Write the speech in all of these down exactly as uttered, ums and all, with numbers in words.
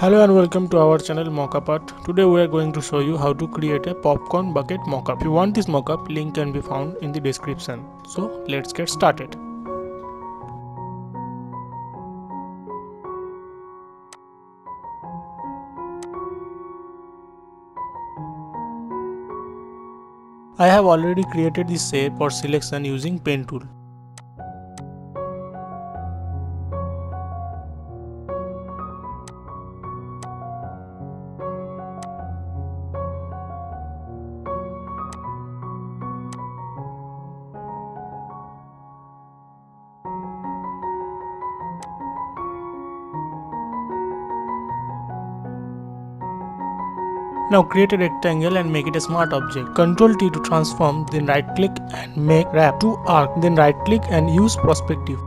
Hello and welcome to our channel Mockup Art. Today we are going to show you how to create a popcorn bucket mockup. If you want this mockup, link can be found in the description. So let's get started. I have already created the shape or selection using pen tool. Now create a rectangle and make it a smart object. Ctrl T to transform, then right click and make wrap to arc, then right click and use perspective.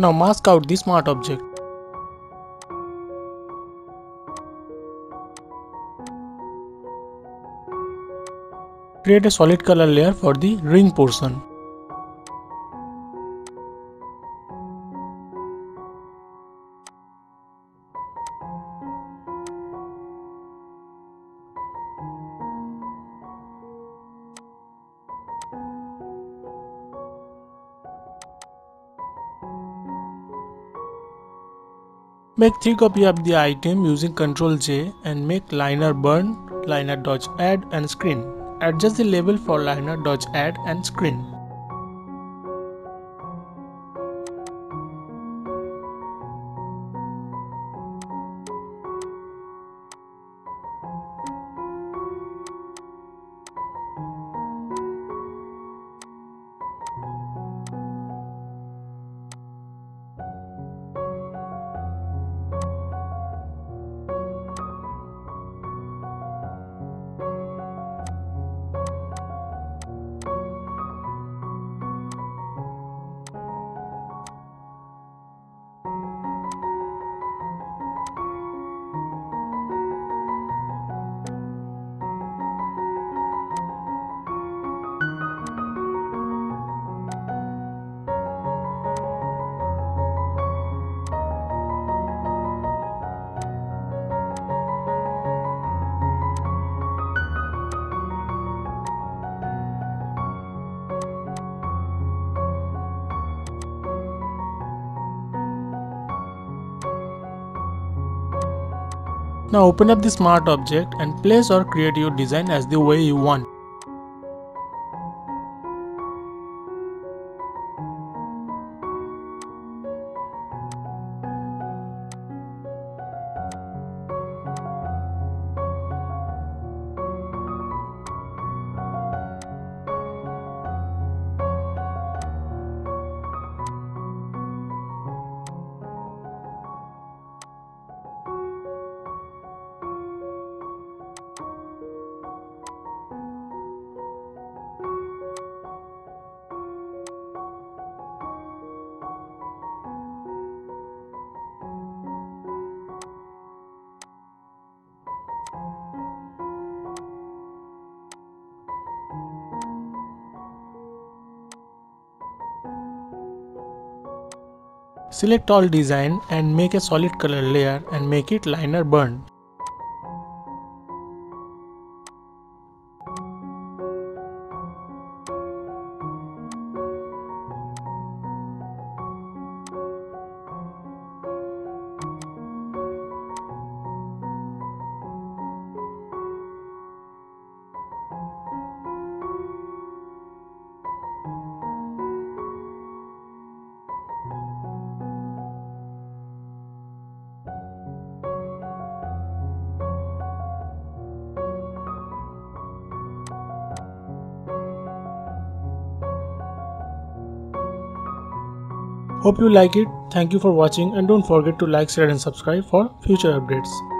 Now mask out this smart object. Create a solid color layer for the ring portion. Make three copies of the item using Control J and make liner burn, liner dodge add and screen. Adjust the label for liner dodge add and screen. Now open up the smart object and place or create your design as the way you want. Select all design and make a solid color layer and make it liner burn. Hope you like it. Thank you for watching and don't forget to like, share and subscribe for future updates.